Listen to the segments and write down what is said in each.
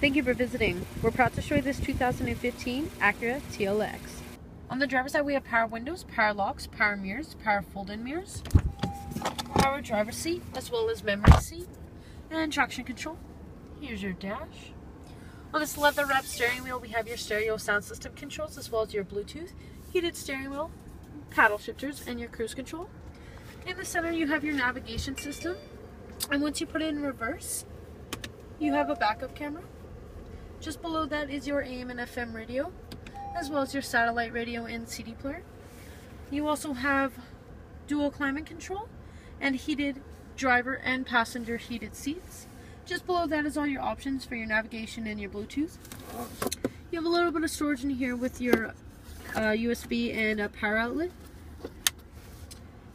Thank you for visiting. We're proud to show you this 2015 Acura TLX. On the driver's side, we have power windows, power locks, power mirrors, power fold-in mirrors, power driver's seat, as well as memory seat, and traction control. Here's your dash. On this leather-wrapped steering wheel, we have your stereo sound system controls, as well as your Bluetooth, heated steering wheel, paddle shifters, and your cruise control. In the center, you have your navigation system, and once you put it in reverse, you have a backup camera. Just below that is your AM and FM radio, as well as your satellite radio and CD player. You also have dual climate control and heated driver and passenger heated seats. Just below that is all your options for your navigation and your Bluetooth. You have a little bit of storage in here with your USB and a power outlet.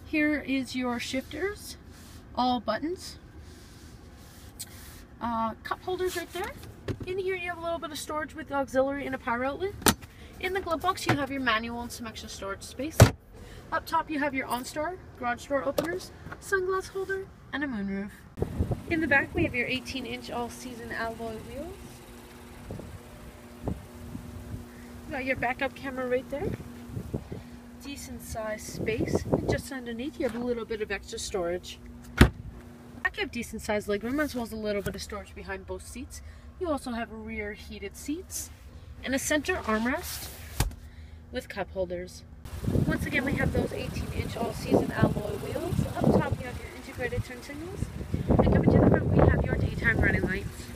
Here is your shifters, all buttons, cup holders right there. In here you have a little bit of storage with the auxiliary and a power outlet. In the glove box you have your manual and some extra storage space. Up top you have your OnStar, garage door openers, sunglass holder, and a moonroof. In the back we have your 18-inch all-season alloy wheels. You got your backup camera right there. Decent sized space, and just underneath you have a little bit of extra storage. Back you have decent sized legroom, as well as a little bit of storage behind both seats. You also have rear heated seats and a center armrest with cup holders. Once again, we have those 18-inch all-season alloy wheels. Up top, you have your integrated turn signals. And coming to the front, we have your daytime running lights.